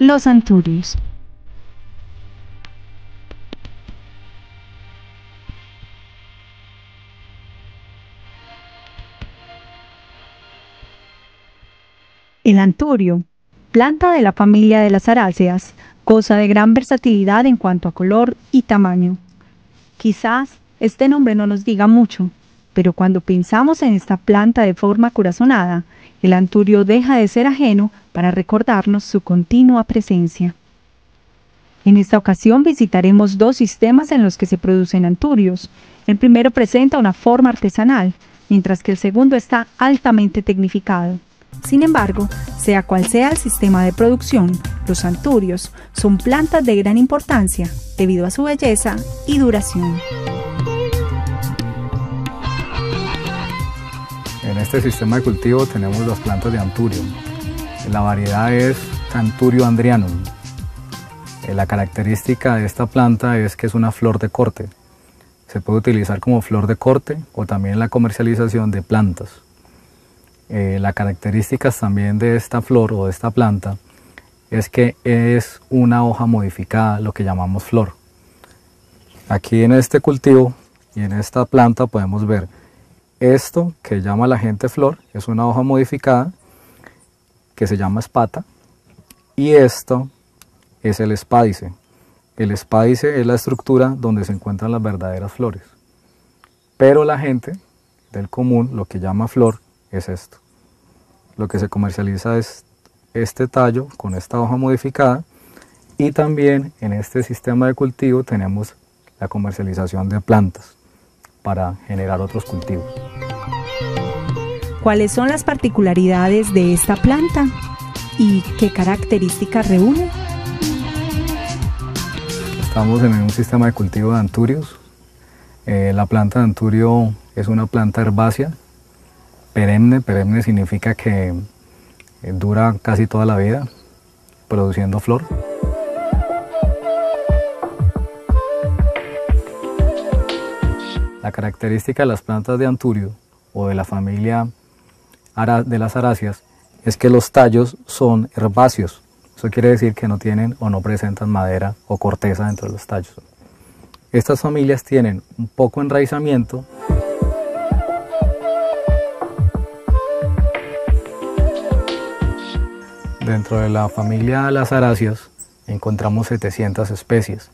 los anthuriums. El anthurium, planta de la familia de las aráceas, goza de gran versatilidad en cuanto a color y tamaño. Quizás este nombre no nos diga mucho, pero cuando pensamos en esta planta de forma corazonada, el anthurium deja de ser ajeno para recordarnos su continua presencia. En esta ocasión visitaremos dos sistemas en los que se producen anthuriums. El primero presenta una forma artesanal, mientras que el segundo está altamente tecnificado. Sin embargo, sea cual sea el sistema de producción, los anthuriums son plantas de gran importancia debido a su belleza y duración. En este sistema de cultivo tenemos las plantas de anthurium. La variedad es Anthurium andrianum. La característica de esta planta es que es una flor de corte. Se puede utilizar como flor de corte o también en la comercialización de plantas. Las características también de esta flor o de esta planta es que es una hoja modificada, lo que llamamos flor. Aquí en este cultivo y en esta planta podemos ver esto que llama la gente flor, es una hoja modificada que se llama espata, y esto es el espádice. El espádice es la estructura donde se encuentran las verdaderas flores, pero la gente del común lo que llama flor es esto. Lo que se comercializa es este tallo con esta hoja modificada, y también en este sistema de cultivo tenemos la comercialización de plantas para generar otros cultivos. ¿Cuáles son las particularidades de esta planta y qué características reúne? Estamos en un sistema de cultivo de anthuriums. La planta de anthurium es una planta herbácea perenne. Perenne significa que dura casi toda la vida produciendo flor. La característica de las plantas de anthurium o de la familia de las aráceas es que los tallos son herbáceos. Eso quiere decir que no tienen o no presentan madera o corteza dentro de los tallos. Estas familias tienen un poco enraizamiento. Dentro de la familia de las aráceas encontramos 700 especies.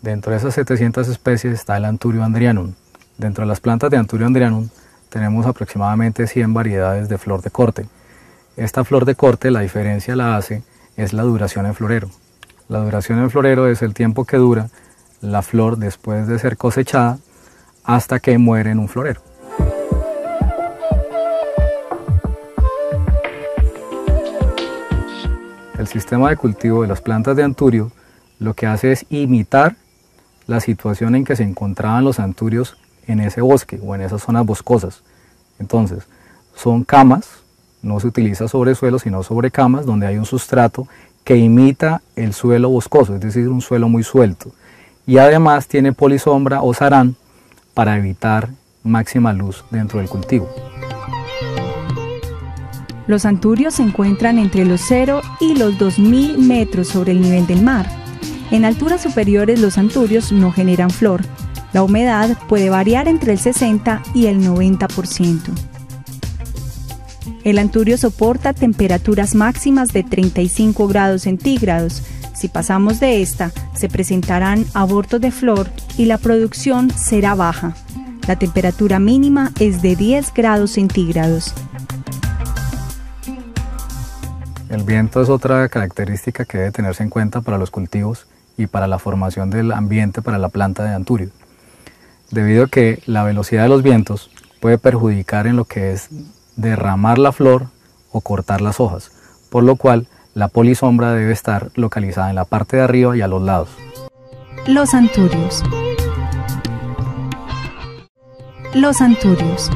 Dentro de esas 700 especies está el Anthurium andrianum. Dentro de las plantas de Anthurium andrianum tenemos aproximadamente 100 variedades de flor de corte. Esta flor de corte, la diferencia la hace es la duración en florero. La duración en florero es el tiempo que dura la flor después de ser cosechada hasta que muere en un florero. El sistema de cultivo de las plantas de anthurium lo que hace es imitar la situación en que se encontraban los anthuriums en ese bosque o en esas zonas boscosas. Entonces, son camas, no se utiliza sobre suelo, sino sobre camas donde hay un sustrato que imita el suelo boscoso, es decir, un suelo muy suelto. Y además tiene polisombra o sarán para evitar máxima luz dentro del cultivo. Los anthuriums se encuentran entre los 0 y los 2000 metros sobre el nivel del mar. En alturas superiores los anthuriums no generan flor. La humedad puede variar entre el 60 y el 90%. El anthurium soporta temperaturas máximas de 35 grados centígrados. Si pasamos de esta, se presentarán abortos de flor y la producción será baja. La temperatura mínima es de 10 grados centígrados. El viento es otra característica que debe tenerse en cuenta para los cultivos y para la formación del ambiente para la planta de anthurium, debido a que la velocidad de los vientos puede perjudicar en lo que es derramar la flor o cortar las hojas, por lo cual la polisombra debe estar localizada en la parte de arriba y a los lados. Los anthuriums. Los anthuriums.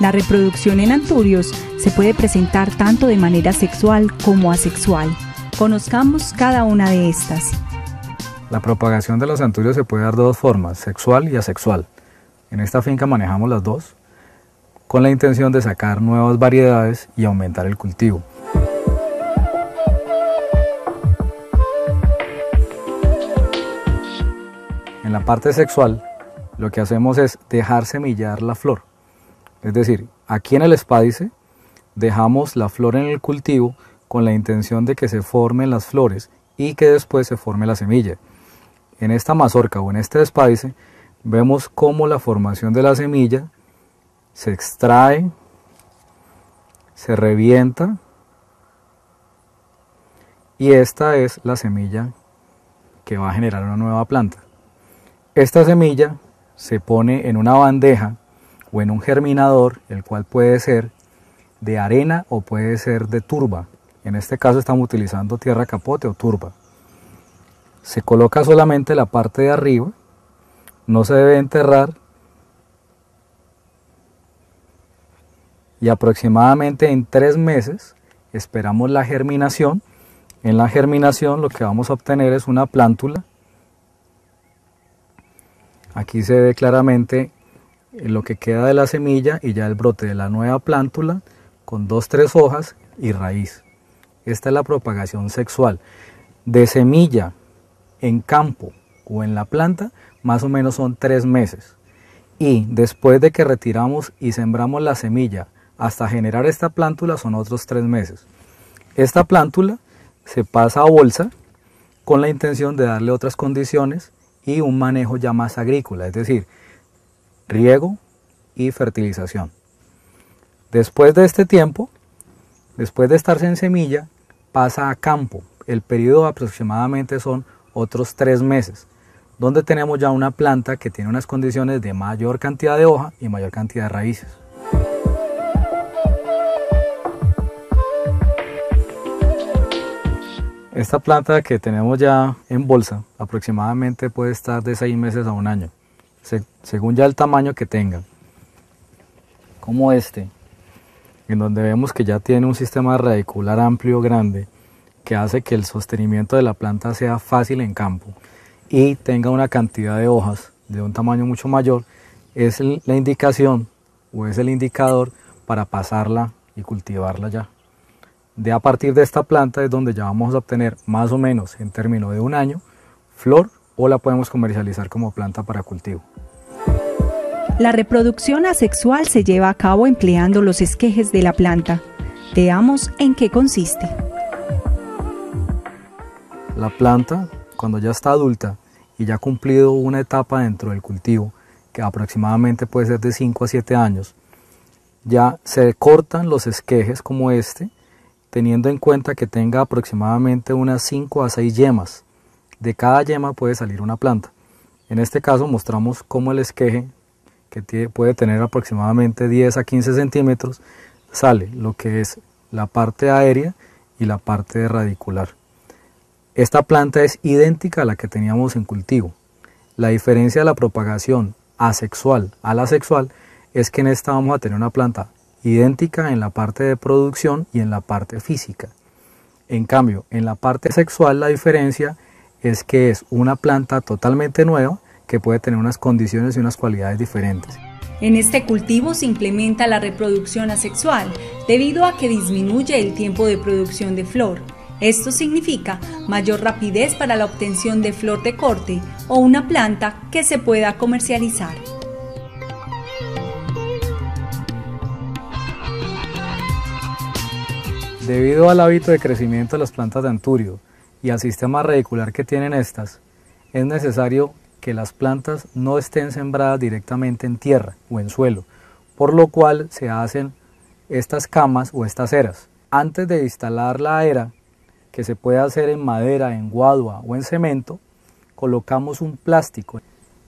La reproducción en anthuriums se puede presentar tanto de manera sexual como asexual. Conozcamos cada una de estas. La propagación de los anthuriums se puede dar de dos formas, sexual y asexual. En esta finca manejamos las dos. con la intención de sacar nuevas variedades y aumentar el cultivo. En la parte sexual, lo que hacemos es dejar semillar la flor. Es decir, aquí en el espádice dejamos la flor en el cultivo con la intención de que se formen las flores y que después se forme la semilla. En esta mazorca o en este espádice vemos cómo la formación de la semilla se extrae, se revienta y esta es la semilla que va a generar una nueva planta. Esta semilla se pone en una bandeja o en un germinador, el cual puede ser de arena o puede ser de turba. En este caso estamos utilizando tierra capote o turba. Se coloca solamente la parte de arriba, no se debe enterrar, y aproximadamente en 3 meses esperamos la germinación. En la germinación lo que vamos a obtener es una plántula. Aquí se ve claramente lo que queda de la semilla y ya el brote de la nueva plántula con 2-3 hojas y raíz. Esta es la propagación sexual. De semilla en campo o en la planta más o menos son 3 meses. Y después de que retiramos y sembramos la semilla hasta generar esta plántula son otros 3 meses. Esta plántula se pasa a bolsa con la intención de darle otras condiciones y un manejo ya más agrícola, es decir, riego y fertilización. Después de este tiempo, después de estarse en semilla, pasa a campo. El periodo aproximadamente son otros 3 meses, donde tenemos ya una planta que tiene unas condiciones de mayor cantidad de hoja y mayor cantidad de raíces. Esta planta que tenemos ya en bolsa aproximadamente puede estar de 6 meses a 1 año, según ya el tamaño que tenga, como este, en donde vemos que ya tiene un sistema radicular amplio, grande, que hace que el sostenimiento de la planta sea fácil en campo y tenga una cantidad de hojas de un tamaño mucho mayor. Es la indicación o es el indicador para pasarla y cultivarla ya. A partir de esta planta es donde ya vamos a obtener más o menos en término de 1 año flor, o la podemos comercializar como planta para cultivo. La reproducción asexual se lleva a cabo empleando los esquejes de la planta. Veamos en qué consiste. La planta, cuando ya está adulta y ya ha cumplido una etapa dentro del cultivo, que aproximadamente puede ser de 5 a 7 años, ya se cortan los esquejes como este, teniendo en cuenta que tenga aproximadamente unas 5 a 6 yemas. De cada yema puede salir una planta. En este caso mostramos cómo el esqueje, que puede tener aproximadamente 10 a 15 centímetros, sale lo que es la parte aérea y la parte radicular. Esta planta es idéntica a la que teníamos en cultivo. La diferencia de la propagación asexual a la sexual es que en esta vamos a tener una planta idéntica en la parte de producción y en la parte física. En cambio, en la parte sexual la diferencia es que es una planta totalmente nueva que puede tener unas condiciones y unas cualidades diferentes. En este cultivo se implementa la reproducción asexual debido a que disminuye el tiempo de producción de flor. Esto significa mayor rapidez para la obtención de flor de corte o una planta que se pueda comercializar. Debido al hábito de crecimiento de las plantas de Anthurium y al sistema radicular que tienen estas, es necesario que las plantas no estén sembradas directamente en tierra o en suelo, por lo cual se hacen estas camas o estas eras. Antes de instalar la era, que se puede hacer en madera, en guadua o en cemento, colocamos un plástico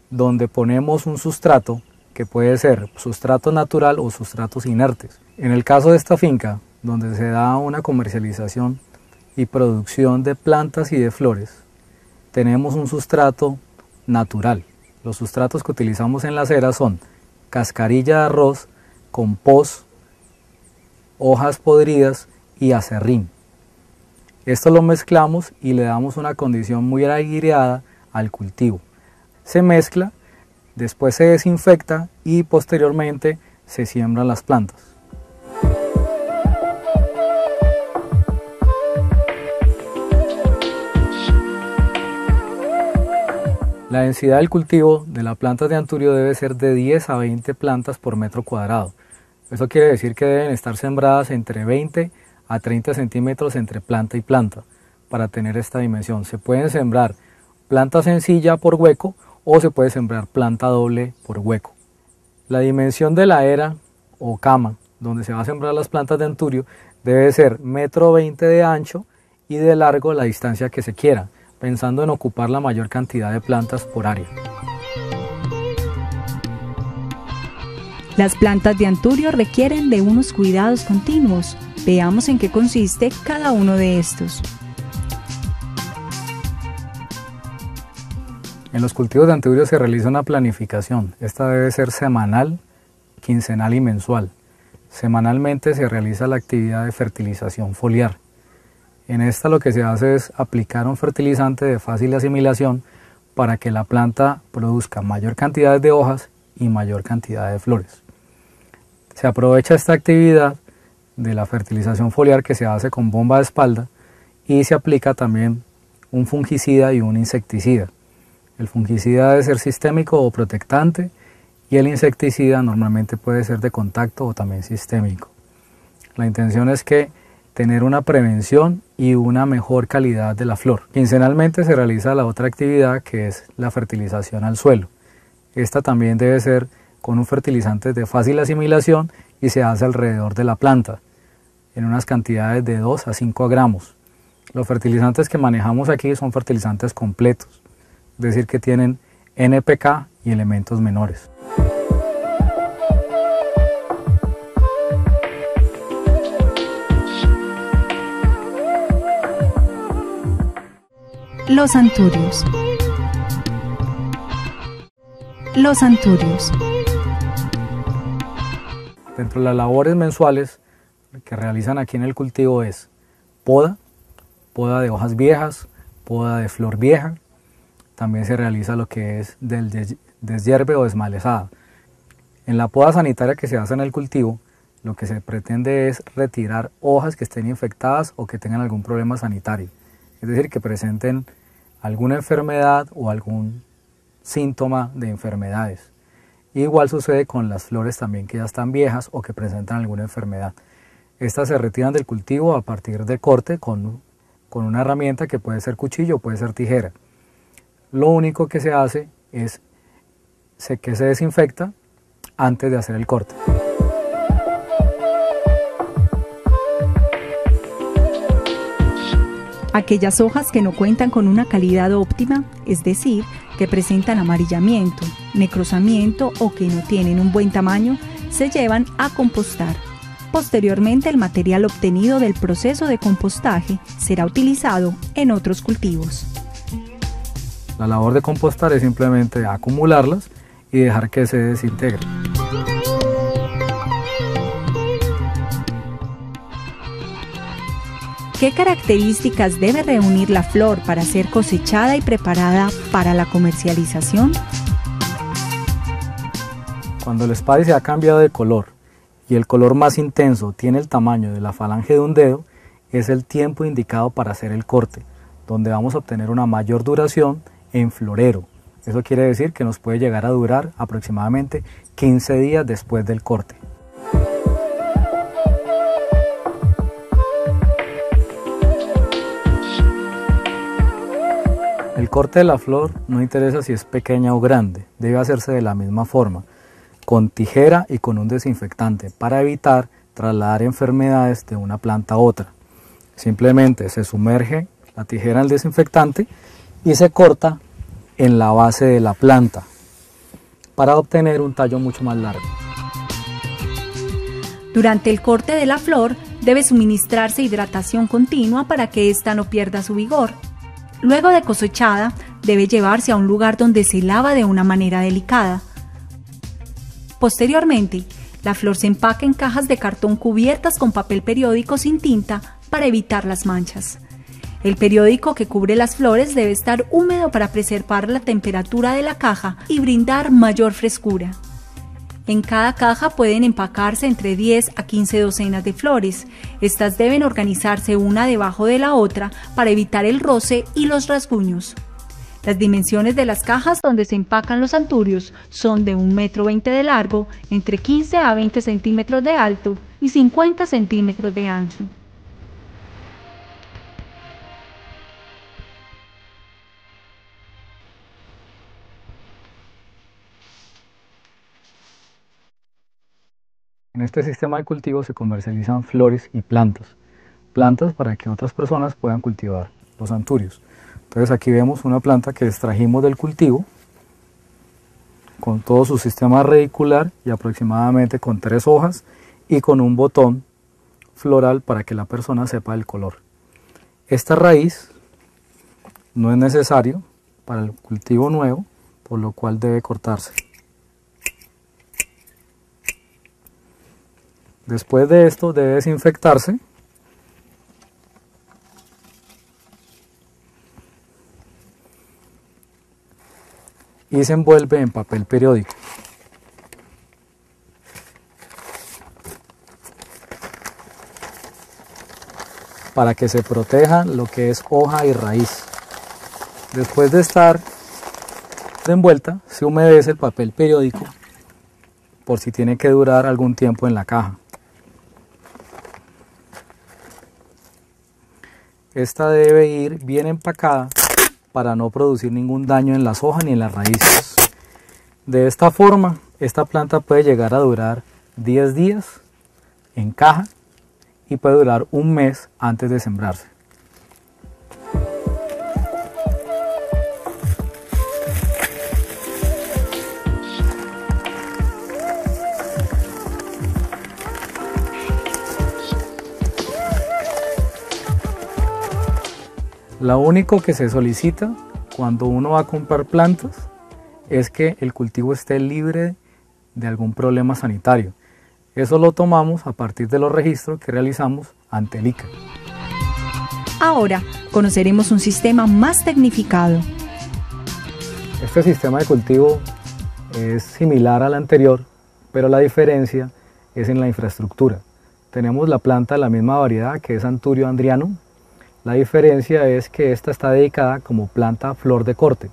donde ponemos un sustrato que puede ser sustrato natural o sustratos inertes. En el caso de esta finca, donde se da una comercialización y producción de plantas y de flores, tenemos un sustrato natural. Los sustratos que utilizamos en las eras son cascarilla de arroz, compost, hojas podridas y acerrín. Esto lo mezclamos y le damos una condición muy aireada al cultivo. Se mezcla, después se desinfecta y posteriormente se siembran las plantas. La densidad del cultivo de la planta de anturio debe ser de 10 a 20 plantas por metro cuadrado. Eso quiere decir que deben estar sembradas entre 20 a 30 centímetros entre planta y planta para tener esta dimensión. Se pueden sembrar planta sencilla por hueco o se puede sembrar planta doble por hueco. La dimensión de la era o cama donde se va a sembrar las plantas de anturio debe ser 1,20 m de ancho y de largo la distancia que se quiera, pensando en ocupar la mayor cantidad de plantas por área. Las plantas de anturio requieren de unos cuidados continuos. Veamos en qué consiste cada uno de estos. En los cultivos de anturio se realiza una planificación. Esta debe ser semanal, quincenal y mensual. Semanalmente se realiza la actividad de fertilización foliar. En esta lo que se hace es aplicar un fertilizante de fácil asimilación para que la planta produzca mayor cantidad de hojas y mayor cantidad de flores. Se aprovecha esta actividad de la fertilización foliar que se hace con bomba de espalda y se aplica también un fungicida y un insecticida. El fungicida debe ser sistémico o protectante y el insecticida normalmente puede ser de contacto o también sistémico. La intención es que tener una prevención y una mejor calidad de la flor. Quincenalmente se realiza la otra actividad que es la fertilización al suelo. Esta también debe ser con un fertilizante de fácil asimilación y se hace alrededor de la planta en unas cantidades de 2 a 5 gramos. Los fertilizantes que manejamos aquí son fertilizantes completos, es decir que tienen NPK y elementos menores. Los anturios. Los anturios. Dentro de las labores mensuales que realizan aquí en el cultivo es poda, poda de hojas viejas, poda de flor vieja. También se realiza lo que es del deshierve o desmalezada. En la poda sanitaria que se hace en el cultivo, lo que se pretende es retirar hojas que estén infectadas o que tengan algún problema sanitario. Es decir, que presenten alguna enfermedad o algún síntoma de enfermedades. Igual sucede con las flores también que ya están viejas o que presentan alguna enfermedad. Estas se retiran del cultivo a partir de corte con una herramienta que puede ser cuchillo o puede ser tijera. Lo único que se hace es que se desinfecta antes de hacer el corte. Aquellas hojas que no cuentan con una calidad óptima, es decir, que presentan amarillamiento, necrosamiento o que no tienen un buen tamaño, se llevan a compostar. Posteriormente, el material obtenido del proceso de compostaje será utilizado en otros cultivos. La labor de compostar es simplemente acumularlas y dejar que se desintegren. ¿Qué características debe reunir la flor para ser cosechada y preparada para la comercialización? Cuando el espádice ha cambiado de color y el color más intenso tiene el tamaño de la falange de un dedo, es el tiempo indicado para hacer el corte, donde vamos a obtener una mayor duración en florero. Eso quiere decir que nos puede llegar a durar aproximadamente 15 días después del corte. El corte de la flor no interesa si es pequeña o grande, debe hacerse de la misma forma, con tijera y con un desinfectante para evitar trasladar enfermedades de una planta a otra. Simplemente se sumerge la tijera en el desinfectante y se corta en la base de la planta para obtener un tallo mucho más largo. Durante el corte de la flor debe suministrarse hidratación continua para que ésta no pierda su vigor. Luego de cosechada, debe llevarse a un lugar donde se lava de una manera delicada. Posteriormente, la flor se empaca en cajas de cartón cubiertas con papel periódico sin tinta para evitar las manchas. El periódico que cubre las flores debe estar húmedo para preservar la temperatura de la caja y brindar mayor frescura. En cada caja pueden empacarse entre 10 a 15 docenas de flores. Estas deben organizarse una debajo de la otra para evitar el roce y los rasguños. Las dimensiones de las cajas donde se empacan los anturios son de 1,20 m de largo, entre 15 a 20 centímetros de alto y 50 centímetros de ancho. En este sistema de cultivo se comercializan flores y plantas para que otras personas puedan cultivar los anturios. Entonces aquí vemos una planta que extrajimos del cultivo con todo su sistema radicular y aproximadamente con 3 hojas y con un botón floral para que la persona sepa el color. Esta raíz no es necesario para el cultivo nuevo, por lo cual debe cortarse. Después de esto debe desinfectarse. Y se envuelve en papel periódico. Para que se proteja lo que es hoja y raíz. Después de estar envuelta, se humedece el papel periódico por si tiene que durar algún tiempo en la caja. Esta debe ir bien empacada para no producir ningún daño en las hojas ni en las raíces. De esta forma, esta planta puede llegar a durar 10 días en caja y puede durar un mes antes de sembrarse. Lo único que se solicita cuando uno va a comprar plantas es que el cultivo esté libre de algún problema sanitario. Eso lo tomamos a partir de los registros que realizamos ante el ICA. Ahora conoceremos un sistema más tecnificado. Este sistema de cultivo es similar al anterior, pero la diferencia es en la infraestructura. Tenemos la planta de la misma variedad que es Anthurium andrianum. La diferencia es que esta está dedicada como planta flor de corte.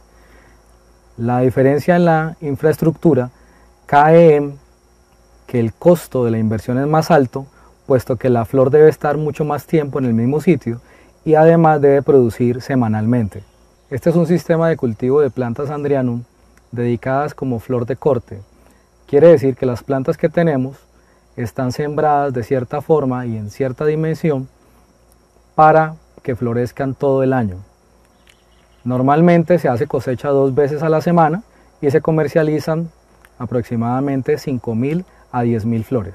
La diferencia en la infraestructura cae en que el costo de la inversión es más alto, puesto que la flor debe estar mucho más tiempo en el mismo sitio y además debe producir semanalmente. Este es un sistema de cultivo de plantas Anthurium dedicadas como flor de corte. Quiere decir que las plantas que tenemos están sembradas de cierta forma y en cierta dimensión para que florezcan todo el año. Normalmente se hace cosecha 2 veces a la semana y se comercializan aproximadamente 5.000 a 10.000 flores.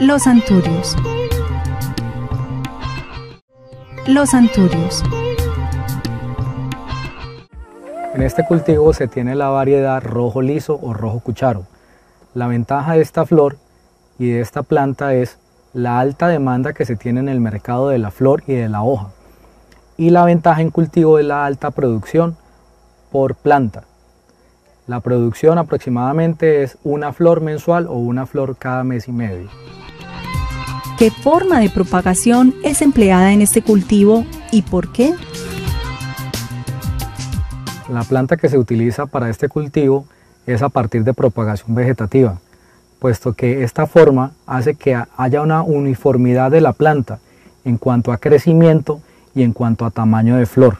Los anturios. Los anturios. En este cultivo se tiene la variedad rojo liso o rojo cucharo. La ventaja de esta flor y de esta planta es la alta demanda que se tiene en el mercado de la flor y de la hoja. Y la ventaja en cultivo es la alta producción por planta. La producción aproximadamente es una flor mensual o una flor cada mes y medio. ¿Qué forma de propagación es empleada en este cultivo y por qué? La planta que se utiliza para este cultivo es a partir de propagación vegetativa, puesto que esta forma hace que haya una uniformidad de la planta en cuanto a crecimiento y en cuanto a tamaño de flor.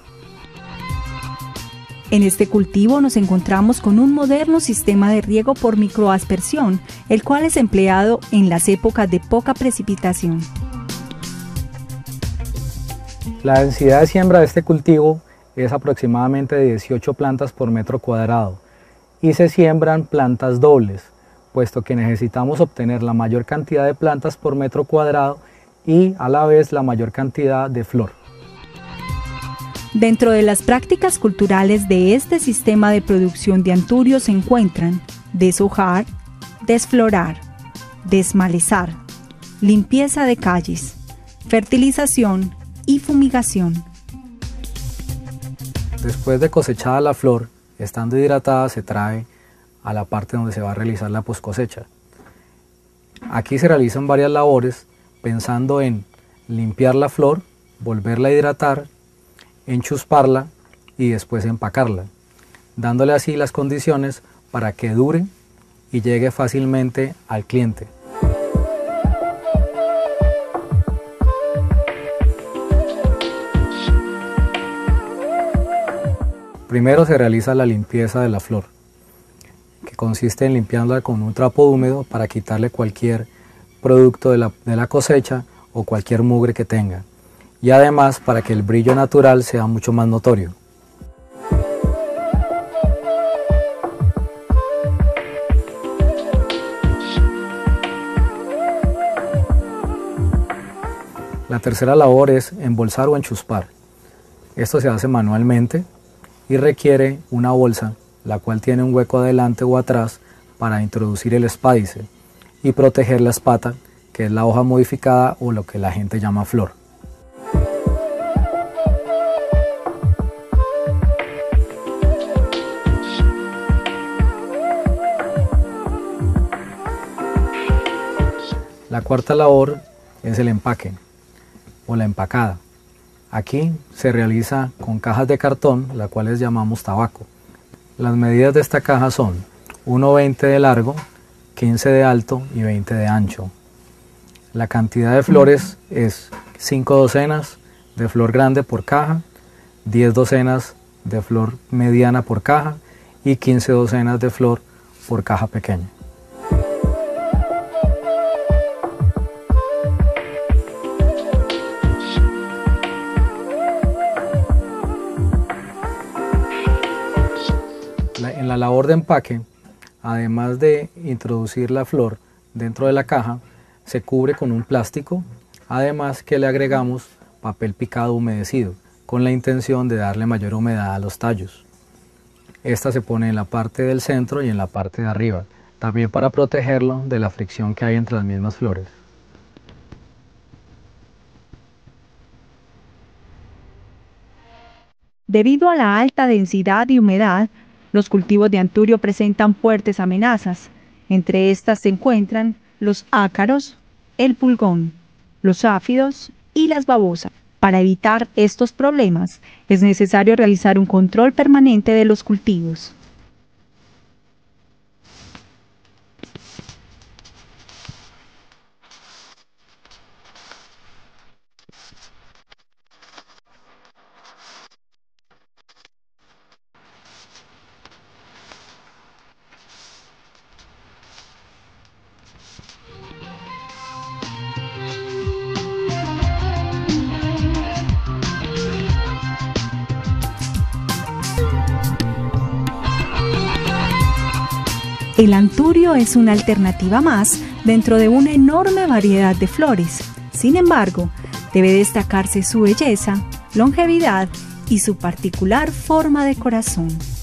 En este cultivo nos encontramos con un moderno sistema de riego por microaspersión, el cual es empleado en las épocas de poca precipitación. La densidad de siembra de este cultivo es aproximadamente de 18 plantas por metro cuadrado, y se siembran plantas dobles, puesto que necesitamos obtener la mayor cantidad de plantas por metro cuadrado y a la vez la mayor cantidad de flor. Dentro de las prácticas culturales de este sistema de producción de anturios se encuentran deshojar, desflorar, desmalezar, limpieza de calles, fertilización y fumigación. Después de cosechada la flor, estando hidratada, se trae a la parte donde se va a realizar la poscosecha. Aquí se realizan varias labores pensando en limpiar la flor, volverla a hidratar, enchusparla y después empacarla, dándole así las condiciones para que dure y llegue fácilmente al cliente. Primero se realiza la limpieza de la flor, que consiste en limpiándola con un trapo húmedo para quitarle cualquier producto de la cosecha o cualquier mugre que tenga, y además para que el brillo natural sea mucho más notorio. La tercera labor es embolsar o enchuspar. Esto se hace manualmente y requiere una bolsa, la cual tiene un hueco adelante o atrás para introducir el espádice y proteger la espata, que es la hoja modificada o lo que la gente llama flor. La cuarta labor es el empaque o la empacada. Aquí se realiza con cajas de cartón, las cuales llamamos tabaco. Las medidas de esta caja son 1,20 de largo, 15 de alto y 20 de ancho. La cantidad de flores es 5 docenas de flor grande por caja, 10 docenas de flor mediana por caja y 15 docenas de flor por caja pequeña. En la labor de empaque, además de introducir la flor dentro de la caja, se cubre con un plástico, además que le agregamos papel picado humedecido, con la intención de darle mayor humedad a los tallos. Esta se pone en la parte del centro y en la parte de arriba, también para protegerlo de la fricción que hay entre las mismas flores. Debido a la alta densidad y humedad, los cultivos de anturio presentan fuertes amenazas. Entre estas se encuentran los ácaros, el pulgón, los áfidos y las babosas. Para evitar estos problemas, es necesario realizar un control permanente de los cultivos. El anturio es una alternativa más dentro de una enorme variedad de flores. Sin embargo, debe destacarse su belleza, longevidad y su particular forma de corazón.